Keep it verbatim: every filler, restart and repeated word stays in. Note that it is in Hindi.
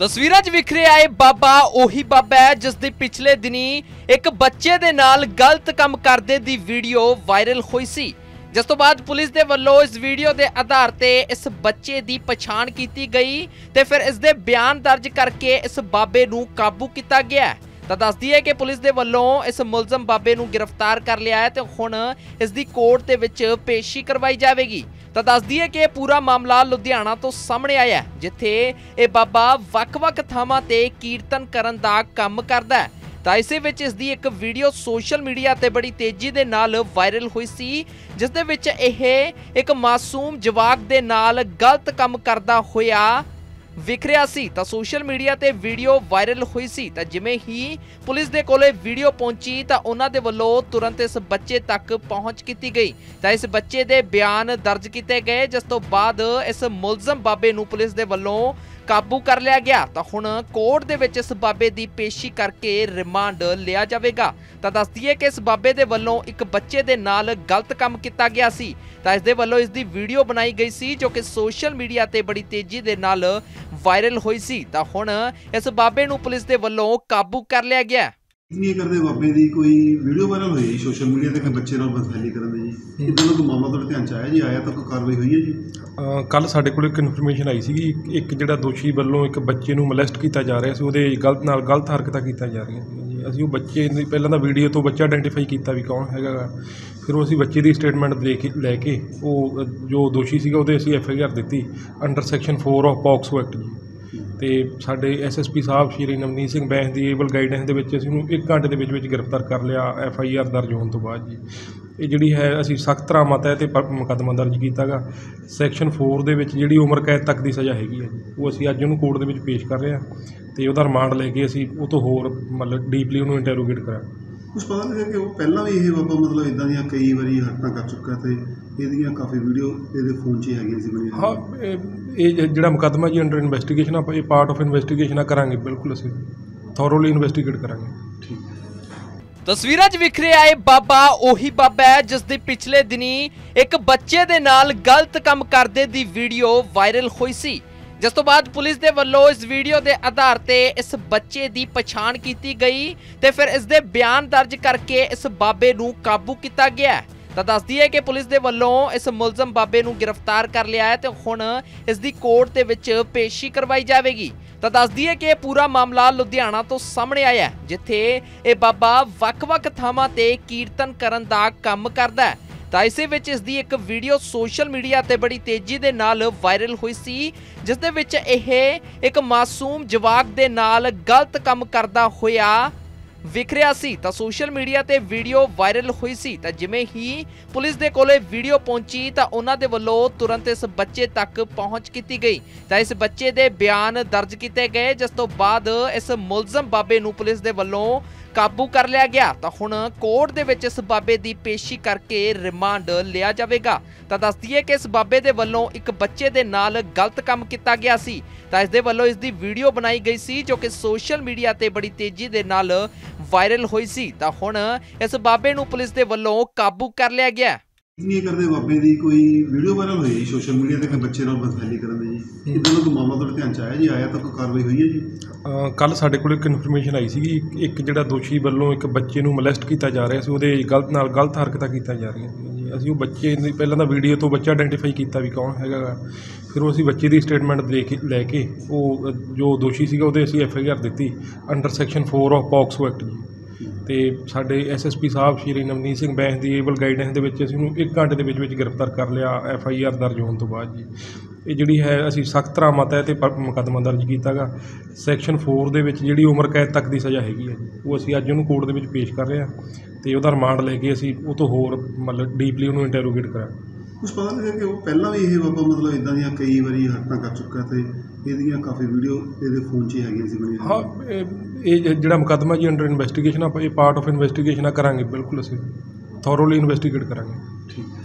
ਤਸਵੀਰਾਂ 'ਚ ਵਿਖਰੇ ਆਏ ਬਾਬਾ ਉਹੀ ਬਾਬਾ ਹੈ ਜਿਸ ਦੇ ਪਿਛਲੇ ਦਿਨੀ ਇੱਕ ਬੱਚੇ ਦੇ ਨਾਲ ਗਲਤ ਕੰਮ ਕਰਦੇ ਦੀ ਵੀਡੀਓ ਵਾਇਰਲ ਹੋਈ ਸੀ। जिस तो बाद पुलिस दे वल्लों इस वीडियो के आधार ते इस बच्चे की पछाण की गई ते फिर इस दे बयान दर्ज करके इस बाबे नू काबू किया गया। तो दस दी है कि पुलिस दे वल्लों इस मुलजम बाबे नू गिरफ्तार कर लिया है ते हुण इस दी कोर्ट दे विच पेशी करवाई जाएगी। तो दस दी है कि पूरा मामला लुधियाना तो सामने आया जिथे ये बाबा वख-वख थावां ते कीर्तन करन दा काम करदा है। तो इसे विच इस दी एक वीडियो सोशल मीडिया ते बड़ी तेजी दे नाल वायरल हुई सी जिस दे विच यह एक मासूम जवाक दे नाल गलत काम करदा होया विखरिया सी। तो सोशल मीडिया ते वीडियो वायरल हुई सी तो जिमें ही पुलिस दे कोले वीडियो पहुंची तो उन्हां दे वल्लों तुरंत इस बच्चे तक पहुंच की गई। तो इस बच्चे दे बयान दर्ज किए गए जिस तो बाद इस मुलजम बाबे नूं पुलिस दे वल्लों काबू कर लिया गया। तो हुण कोर्ट दे विच इस बाबे दी पेशी करके रिमांड लिया जाएगा। तो दस दीए कि इस बाबे दे वल्लों एक बच्चे दे नाल गलत काम किया गया सी तां इस दे वल्लों इस दी वीडियो बनाई गई सी जो कि सोशल मीडिया ते बड़ी तेजी दे नाल वायरल हुई सी। तां हुण इस बाबे नूं पुलिस दे वल्लों काबू कर लिया गया। ਕੀ ਕਰਦੇ ਬਾਬੇ ਦੀ ਕੋਈ ਵੀਡੀਓ ਵਾਇਰਲ ਹੋਈ ਸੋਸ਼ਲ ਮੀਡੀਆ ਤੇ ਕਿ ਬੱਚੇ ਨਾਲ ਬਦਲੀ ਕਰਨ ਦੀ ਜੀ ਇਹ ਦੋਨੋਂ ਮਾਮਲਾ ਤੁਹਾਡੇ ਧਿਆਨ ਚ ਆਇਆ ਜੀ ਆਇਆ ਤਾਂ ਕੋਈ ਕਾਰਵਾਈ ਹੋਈ ਹੈ ਜੀ? ਕੱਲ ਸਾਡੇ ਕੋਲ ਇੱਕ ਇਨਫੋਰਮੇਸ਼ਨ ਆਈ ਸੀਗੀ ਇੱਕ ਜਿਹੜਾ ਦੋਸ਼ੀ ਵੱਲੋਂ ਇੱਕ ਬੱਚੇ ਨੂੰ ਮੋਲੈਸਟ ਕੀਤਾ ਜਾ ਰਿਹਾ ਸੀ ਉਹਦੇ ਗਲਤ ਨਾਲ ਗਲਤ ਹਰਕਤਾਂ ਕੀਤੀਆਂ ਜਾ ਰਹੀਆਂ ਸੀ ਜੀ। ਅਸੀਂ ਉਹ ਬੱਚੇ ਦੀ ਪਹਿਲਾਂ ਤਾਂ ਵੀਡੀਓ ਤੋਂ ਬੱਚਾ ਆਇਡੈਂਟੀਫਾਈ ਕੀਤਾ ਵੀ ਕੌਣ ਹੈਗਾ ਗਾ ਫਿਰ ਉਹ ਅਸੀਂ ਬੱਚੇ ਦੀ ਸਟੇਟਮੈਂਟ ਦੇ ਕੇ ਲੈ ਕੇ ਉਹ ਜੋ ਦੋਸ਼ੀ ਸੀਗਾ ਉਹਦੇ ਅਸੀਂ ਐਫ ਆਈ ਆਰ ਦਿੱਤੀ ਅੰਡਰ ਸੈਕਸ਼ਨ ਚਾਰ ਆਫ ਪੌਕਸੋ ਐਕਟ ਜੀ। तो साढ़े एस एस पी साहब श्री नवनीत सिंह बैंस की एबल गाइडेंस के विच असीं नूं एक घंटे के गिरफ़्तार कर लिया एफ आई आर दर्ज होने तो बाद जी। ये जी है असी सख्त धारावां तहत मुकदमा दर्ज किया गा सैक्शन फोर के जी उम्र कैद तक की सज़ा हैगी है वो असी अज उन्होंने कोर्ट के पेश कर रहे हैं तो वह रिमांड लैके असी वो तो होर मतलब डीपली उन्होंने इंटैरोगेट करा। कुछ पता लगा कि वो पहला भी यही बाबा मतलब इदा दियां कई बार हरकत कर चुका है तो यदियाँ काफ़ी वीडियो ये फोन से है। हाँ ये जो मुकदमा जी अंडर इन्वेस्टिगेशन आप पार्ट ऑफ इन्वेस्टिगेशन करांगे बिल्कुल असीं थोरोली इन्वेस्टिगेट करांगे। ठीक तस्वीरां 'ਚ विखरे आए बाबा ਉਹੀ ਬਾਬਾ है जिस दे पिछले दिनी एक बच्चे दे नाल गलत काम करदे दी वीडियो वायरल हुई सी जिस तो बाद पुलिस दे वल्लों इस वीडियो के आधार ते इस बच्चे की पछाण की गई तो फिर इस दे बयान दर्ज करके इस बाबे नू काबू किया गया। तो दस दी है कि पुलिस दे वल्लों इस मुलजम बाबे नू गिरफ्तार कर लिया है तो हुण इस दी कोर्ट दे विच पेशी करवाई जाएगी। तो दस दी है कि पूरा मामला लुधियाना तो सामने आया जिथे ये बाबा वख-वख थावां ते कीर्तन करन दा काम करदा है। तो इसे विच इस दी एक वीडियो सोशल मीडिया ते बड़ी तेजी दे नाल वायरल हुई सी जिस दे विच यह एक मासूम जवाक दे नाल गलत काम करदा होया विखरिया सी। तो सोशल मीडिया ते वीडियो वायरल हुई सी तो जिमें ही पुलिस दे कोले वीडियो पहुंची तो उन्हां दे वल्लों तुरंत इस बच्चे तक पहुंच की गई। तो इस बच्चे दे बयान दर्ज किए गए जिस तो बाद इस मुलजम बाबे नूं पुलिस दे वल्लों काबू कर लिया गया। तो हुण कोर्ट दे विच इस बाबे दी पेशी करके रिमांड लिया जाएगा। तो दस दीए कि इस बाबे दे वल्लों एक बच्चे दे नाल गलत काम किया गया सी तो इस दे वल्लों इस दी वीडियो बनाई गई सी जो कि सोशल मीडिया ते बड़ी तेजी दे नाल वायरल हुई सी। तो हुण इस बाबे नूं पुलिस दे वल्लों काबू कर लिया गया। ਕੀ ਕਰਦੇ ਬਾਬੇ ਦੀ ਕੋਈ ਵੀਡੀਓ ਵਾਇਰਲ ਹੋਈ ਸੋਸ਼ਲ ਮੀਡੀਆ ਤੇ ਕਿ ਬੱਚੇ ਨਾਲ ਬਦਲੀ ਕਰਨ ਦੀ ਜੀ ਇਹ ਦੋਨੋਂ ਮਾਮਲਾ ਤੁਹਾਡੇ ਧਿਆਨ ਚ ਆਇਆ ਜੀ ਆਇਆ ਤਾਂ ਕੋਈ ਕਾਰਵਾਈ ਹੋਈ ਹੈ ਜੀ? ਕੱਲ ਸਾਡੇ ਕੋਲ ਇੱਕ ਇਨਫੋਰਮੇਸ਼ਨ ਆਈ ਸੀਗੀ ਇੱਕ ਜਿਹੜਾ ਦੋਸ਼ੀ ਵੱਲੋਂ ਇੱਕ ਬੱਚੇ ਨੂੰ ਮੋਲੈਸਟ ਕੀਤਾ ਜਾ ਰਿਹਾ ਸੀ ਉਹਦੇ ਗਲਤ ਨਾਲ ਗਲਤ ਹਰਕਤਾਂ ਕੀਤੀਆਂ ਜਾ ਰਹੀਆਂ ਸੀ ਜੀ। ਅਸੀਂ ਉਹ ਬੱਚੇ ਦੀ ਪਹਿਲਾਂ ਤਾਂ ਵੀਡੀਓ ਤੋਂ ਬੱਚਾ ਆਇਡੈਂਟੀਫਾਈ ਕੀਤਾ ਵੀ ਕੌਣ ਹੈਗਾ ਗਾ ਫਿਰ ਉਹ ਅਸੀਂ ਬੱਚੇ ਦੀ ਸਟੇਟਮੈਂਟ ਦੇ ਕੇ ਲੈ ਕੇ ਉਹ ਜੋ ਦੋਸ਼ੀ ਸੀਗਾ ਉਹਦੇ ਅਸੀਂ ਐਫ ਆਈ ਆਰ ਦਿੱਤੀ ਅੰਡਰ ਸੈਕਸ਼ਨ ਚਾਰ ਆਫ ਪੌਕਸੋ ਐਕਟ ਜੀ। तो साढ़े एस एस पी साहब श्री नवनीत सिंह बैंस की एबल गाइडेंस के विच असीं नूं एक घंटे के गिरफ़्तार कर लिया एफ आई आर दर्ज होने तो बाद जी। ये जी है असी सख्त धारावां तहत मुकदमा दर्ज किया गा सैक्शन फोर के जी उम्र कैद तक की सज़ा हैगी है वो असी अज उन्होंने कोर्ट के पेश कर रहे हैं तो वह रिमांड लैके असी वो तो होर मतलब डीपली उन्होंने इंटैरोगेट करा। कुछ पता लगा कि वो पहला भी यही बाबा मतलब इदा दियाँ कई बार हरकत कर चुका है तो यदियाँ काफ़ी वीडियो ये फोन से है। हाँ ये जो मुकदमा जी अंडर इन्वेस्टिगेशन आप पार्ट ऑफ इन्वेस्टिगेशन करांगे बिल्कुल असीं थोरोली इन्वेस्टिगेट करांगे। ठीक।